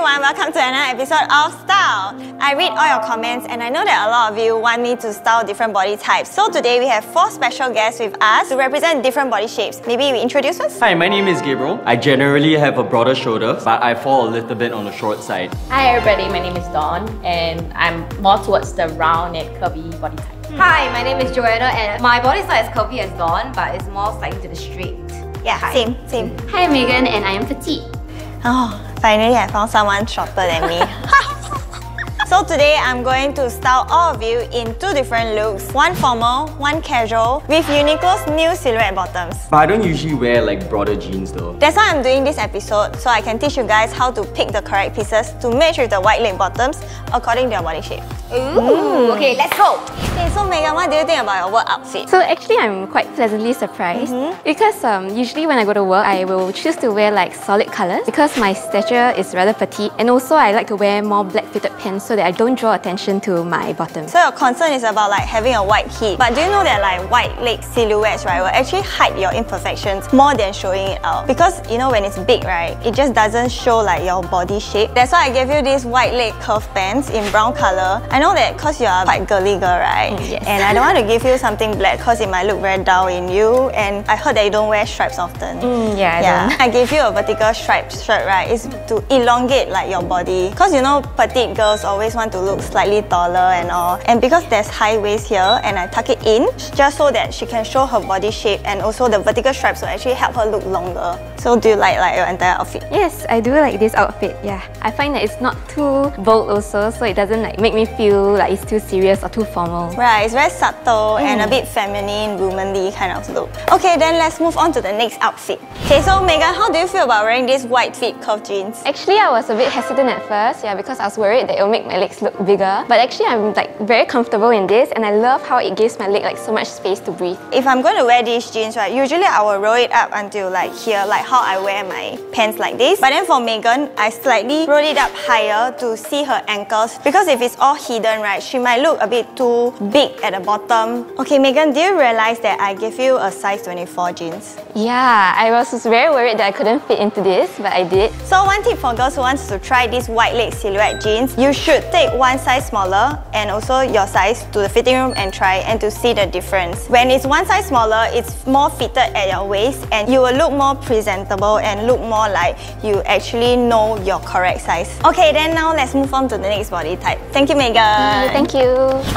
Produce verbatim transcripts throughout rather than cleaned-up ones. everyone, welcome to another episode of Style. I read all your comments and I know that a lot of you want me to style different body types. So today we have four special guests with us to represent different body shapes. Maybe we introduce first? Hi, my name is Gabriel. I generally have a broader shoulder, but I fall a little bit on the short side. Hi everybody, my name is Dawn and I'm more towards the round and curvy body type. Hmm. Hi, my name is Joanna and my body type is curvy as Dawn, but it's more slightly to the straight. Yeah, Hi. same, same. Hi, I'm Megan and I am petite. Oh, finally I found someone shorter than me. So today I'm going to style all of you in two different looks. One formal, one casual, with Uniqlo's new silhouette bottoms. But I don't usually wear like broader jeans though. That's why I'm doing this episode, so I can teach you guys how to pick the correct pieces to match with the wide leg bottoms according to your body shape. Ooh, mm. Okay, let's go! Okay, so Megan, what do you think about your work outfit? So actually I'm quite pleasantly surprised mm-hmm. because um, usually when I go to work, I will choose to wear like solid colours because my stature is rather petite and also I like to wear more black fitted pants so that I don't draw attention to my bottom. So your concern is about like having a wide hip, but do you know that like wide leg silhouettes, right, will actually hide your imperfections more than showing it out? Because you know when it's big, right, it just doesn't show like your body shape. That's why I gave you these wide leg curved pants in brown colour. I know that because you are quite girly girl, right? Mm, yes. And I don't want to give you something black because it might look very dull in you, and I heard that you don't wear stripes often. Mm, yeah, I yeah. don't. I gave you a vertical striped shirt, right? It's to elongate like your body, because you know petite girls always want to look slightly taller and all, and because there's high waist here and I tuck it in just so that she can show her body shape, and also the vertical stripes will actually help her look longer. So do you like like your entire outfit? Yes, I do like this outfit, yeah. I find that it's not too bold also, so it doesn't like make me feel like it's too serious or too formal. Right, it's very subtle mm. and a bit feminine, womanly kind of look. Okay, then let's move on to the next outfit. Okay, so Megan, how do you feel about wearing these wide fit curved jeans? Actually, I was a bit hesitant at first, yeah, because I was worried that it will make my legs look bigger, but actually I'm like very comfortable in this and I love how it gives my leg like so much space to breathe. If I'm going to wear these jeans, right, usually I will roll it up until like here, like how I wear my pants like this, but then for Megan, I slightly rolled it up higher to see her ankles, because if it's all hidden, right, she might look a bit too big at the bottom. Okay Megan, do you realise that I gave you a size twenty-four jeans? Yeah, I was very worried that I couldn't fit into this, but I did. So one tip for girls who wants to try these wide leg silhouette jeans, you should take one size smaller and also your size to the fitting room and try and to see the difference. When it's one size smaller, it's more fitted at your waist and you will look more presentable and look more like you actually know your correct size. Okay, then now let's move on to the next body type. Thank you, Megan. Mm, thank you.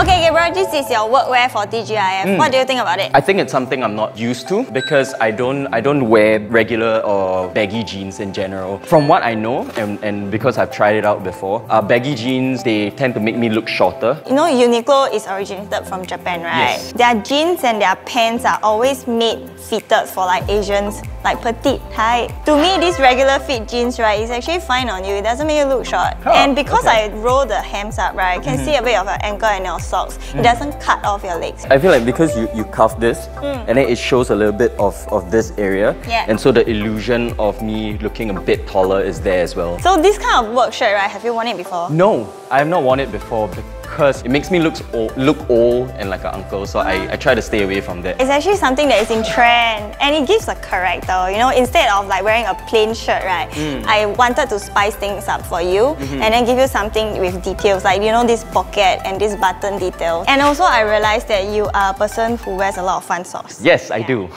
Okay, Gabriel, this is your workwear for T G I F. Mm. What do you think about it? I think it's something I'm not used to because I don't I don't wear regular or baggy jeans in general. From what I know and, and because I've tried it out before, uh, baggy jeans, they tend to make me look shorter. You know, Uniqlo is originated from Japan, right? Yes. Their jeans and their pants are always made fitted for like Asians, like petite, tight. To me, these regular fit jeans, right, is actually fine on you. It doesn't make you look short. Oh, and because okay. I roll the hams up, right, I can mm-hmm. see a bit of your ankle and your socks. Mm. It doesn't cut off your legs. I feel like because you, you cuff this, mm. and then it shows a little bit of, of this area. Yeah. And so the illusion of me looking a bit taller is there as well. So this kind of work shirt, right, have you worn it before? No. I have not worn it before because it makes me look old, look old and like an uncle, so I, I try to stay away from that. It's actually something that is in trend and it gives a character, you know, instead of like wearing a plain shirt, right, mm. I wanted to spice things up for you mm-hmm. and then give you something with details, like you know this pocket and this button detail. And also I realised that you are a person who wears a lot of fun socks. Yes, I yeah. do.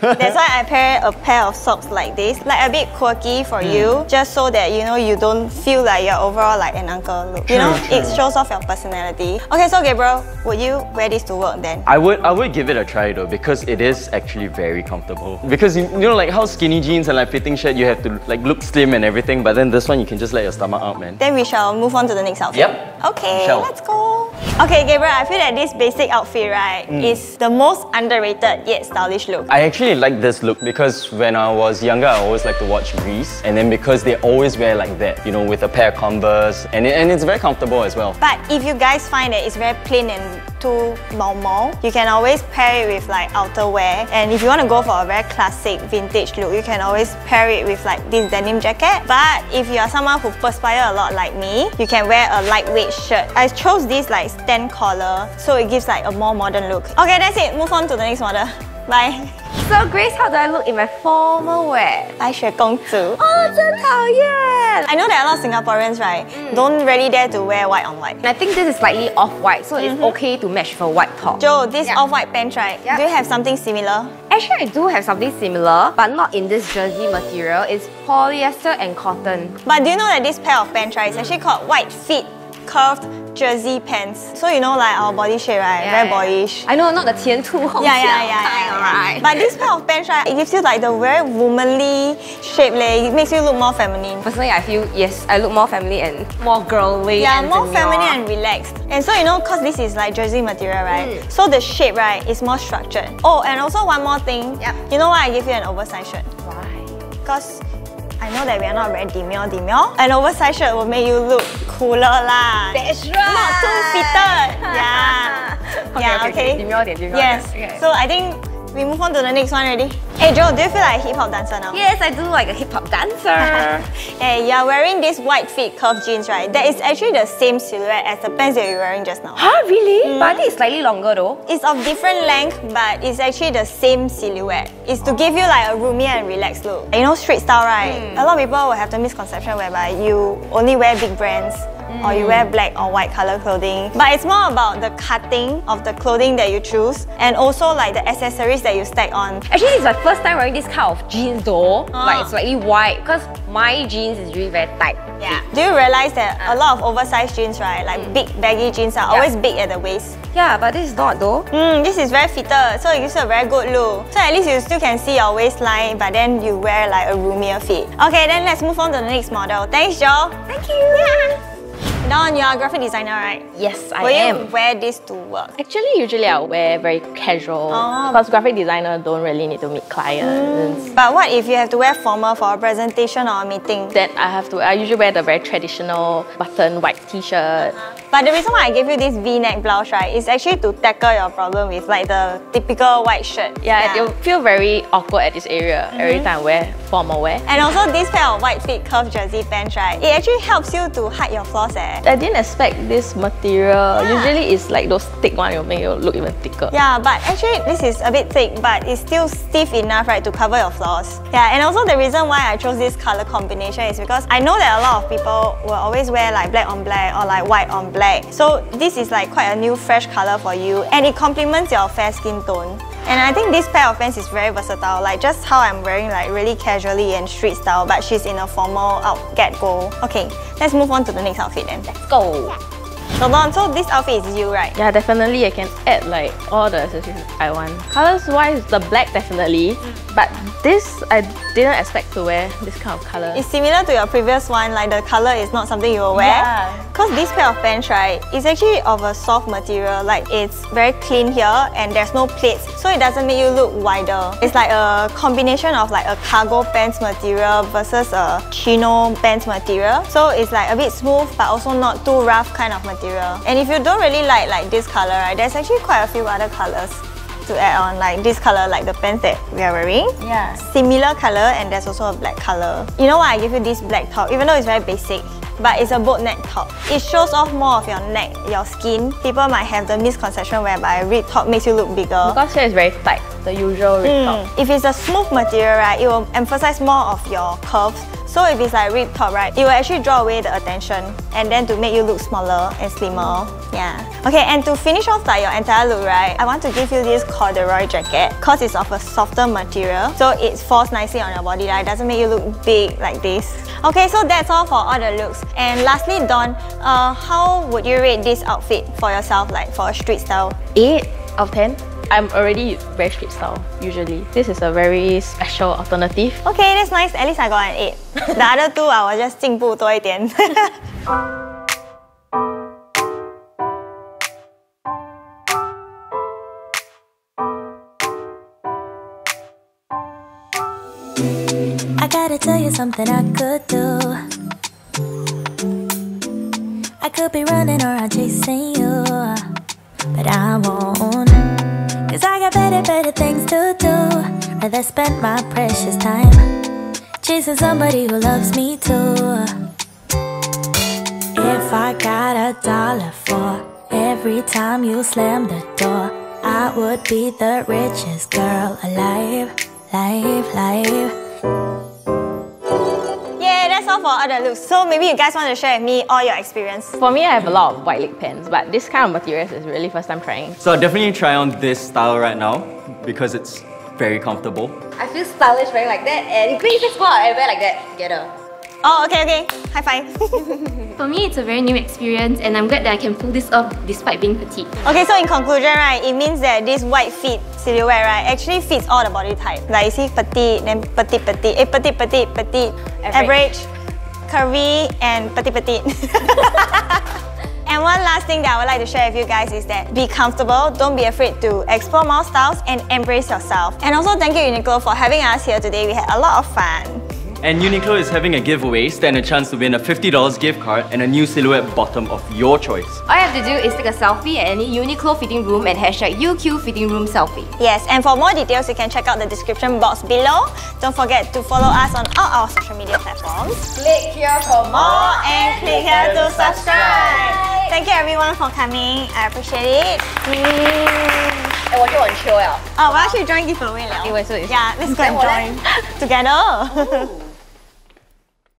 That's why I pair a pair of socks like this, like a bit quirky for mm. you, just so that you know you don't feel like you're overall like an uncle look. You know, true, true. It shows off your personality. Okay, so Gabriel, would you wear this to work then? I would I would give it a try though, because it is actually very comfortable. Because you, you know like how skinny jeans and like fitting shirt, you have to like look slim and everything, but then this one you can just let your stomach out, man. Then we shall move on to the next outfit. Yep. Okay, let's go. Okay, Gabriel, I feel that this basic outfit, right, mm. is the most underrated yet stylish look. I actually like this look because when I was younger, I always liked to watch Grease, and then because they always wear like that, you know, with a pair of Converse, and, it, and it's very comfortable as well. But if you guys find that it's very plain and too normal, you can always pair it with like outerwear, and if you want to go for a very classic vintage look, you can always pair it with like this denim jacket. But if you are someone who perspires a lot like me, you can wear a lightweight shirt. I chose this like stand collar, so it gives like a more modern look. Okay, that's it. Move on to the next model. Bye. So Grace, how do I look in my formal wear? 白雪公主. Oh, 真讨厌. I know that a lot of Singaporeans, right, mm. don't really dare to wear white on white. And I think this is slightly off-white, so mm-hmm. it's okay to match for white top. Joe, this yeah. off-white pants, right? Yep. Do you have something similar? Actually, I do have something similar, but not in this jersey material. It's polyester and cotton. But do you know that this pair of pants, right, is actually called white fit curved jersey pants. So you know, like our body shape, right? Yeah, very yeah. boyish. I know, not the Tian Tu Hong. Yeah, yeah, yeah. yeah, yeah. Right. But this pair of pants, right, it gives you like the very womanly shape, like, it makes you look more feminine. Personally, I feel, yes, I look more feminine and more girly. Yeah, and more demure. Feminine and relaxed. And so you know, because this is like jersey material, right? Mm. So the shape, right, is more structured. Oh, and also one more thing. Yep. You know why I give you an oversized shirt? Why? Because I know that we are not very demure, demure. An oversized shirt will make you look cooler lah. That's right. Not too fitted. Yeah. Okay, yeah. Okay. okay. Demure, demure. Yes. Okay. So I think we move on to the next one already. Hey Joe, do you feel like a hip hop dancer now? Yes, I do like a hip hop dancer. Hey, you are wearing this white fit curved jeans, right? That is actually the same silhouette as the pants that you're wearing just now. Huh, really? Mm. But I think it's slightly longer though. It's of different length, but it's actually the same silhouette. It's to give you like a roomy and relaxed look. You know, street style, right? Mm. A lot of people will have the misconception whereby you only wear big brands. Mm. Or you wear black or white colour clothing. But it's more about the cutting of the clothing that you choose and also like the accessories that you stack on. Actually, it's my first time wearing this kind of jeans though. Oh. Like it's slightly wide because my jeans is really very tight. Yeah. Do you realise that uh. a lot of oversized jeans, right? Like mm. big baggy jeans are yeah. always big at the waist. Yeah, but this is not though. Mm, this is very fitted, so it gives you a very good look. So at least you still can see your waistline, but then you wear like a roomier fit. Okay, then let's move on to the next model. Thanks, Jo. Thank you. Yeah. Dawn, you're a graphic designer, right? Yes, I Will am. Will you wear this to work? Actually, usually I'll wear very casual oh. because graphic designers don't really need to meet clients. Mm. But what if you have to wear formal for a presentation or a meeting? Then I have to. I usually wear the very traditional button white t-shirt. Uh-huh. But the reason why I gave you this V-neck blouse, right, is actually to tackle your problem with like the typical white shirt. Yeah, yeah. It'll feel very awkward at this area mm-hmm. every time I wear formal wear. And also this pair of white fit curved jersey pants, right, it actually helps you to hide your flaws. Eh? I didn't expect this material. Yeah. Usually it's like those thick ones, it'll make you look even thicker. Yeah, but actually this is a bit thick, but it's still stiff enough, right, to cover your flaws. Yeah, and also the reason why I chose this colour combination is because I know that a lot of people will always wear like black on black or like white on black. So this is like quite a new fresh colour for you and it complements your fair skin tone. And I think this pair of pants is very versatile, like just how I'm wearing like really casually and street style, but she's in a formal out get go. Okay, let's move on to the next outfit then. Let's go! So Dawn, so this outfit is you, right? Yeah, definitely. I can add like all the accessories I want. Colours wise, the black definitely, mm. but this I didn't expect to wear this kind of colour. It's similar to your previous one, like the colour is not something you will wear. Yeah. Because this pair of pants, right, is actually of a soft material, like it's very clean here and there's no plates, so it doesn't make you look wider. It's like a combination of like a cargo pants material versus a chino pants material. So it's like a bit smooth but also not too rough kind of material. Material. And if you don't really like like this colour, right, there's actually quite a few other colours to add on, like this colour, like the pants that we are wearing. Yeah. Similar colour, and there's also a black colour. You know why I give you this black top, even though it's very basic, but it's a boat neck top. It shows off more of your neck, your skin. People might have the misconception whereby a red top makes you look bigger. Because here is very tight, the usual red mm. top. If it's a smooth material, right, it will emphasise more of your curves. So if it's like ripped top, right, it will actually draw away the attention and then to make you look smaller and slimmer. Yeah. Okay, and to finish off like your entire look, right, I want to give you this corduroy jacket because it's of a softer material, so it falls nicely on your body, right? It doesn't make you look big like this. Okay, so that's all for all the looks. And lastly, Dawn, uh, how would you rate this outfit for yourself, like for a street style? eight out of ten. I'm already very street style, usually. This is a very special alternative. Okay, that's nice. At least I got an eight. The other two, I will just 进步多一点. I gotta tell you something I could do. I could be running around chasing you, but I won't. Cause I got better, better things to do. Rather spend my precious time chasing somebody who loves me too. If I got a dollar for every time you slam the door, I would be the richest girl alive, life, life. Yeah, that's all for other looks. So maybe you guys want to share with me all your experience. For me, I have a lot of white leg pants, but this kind of materials is really first time trying. So I'll definitely try on this style right now because it's very comfortable. I feel stylish wearing like that, and Grease as well, I wear like that together. Oh, okay, okay. High five. For me, it's a very new experience and I'm glad that I can pull this off despite being petite. Okay, so in conclusion, right, it means that this white fit silhouette, right, actually fits all the body type. Like, you see petite, then petite, petite, eh, petite, petite, petite, average, average curvy, and petite, petite. And one last thing that I would like to share with you guys is that be comfortable, don't be afraid to explore more styles and embrace yourself. And also, thank you, Uniqlo, for having us here today. We had a lot of fun. And Uniqlo is having a giveaway, stand a chance to win a fifty dollar gift card and a new silhouette bottom of your choice. All you have to do is take a selfie at any Uniqlo fitting room and hashtag U Q Fitting Room Selfie. Yes, and for more details, you can check out the description box below. Don't forget to follow us on all our social media platforms. Click here for more and click here to subscribe. Thank you everyone for coming, I appreciate it. Mm. And we're going to chill out. Oh, we're actually joining giveaway now. Yeah, let's go and join together.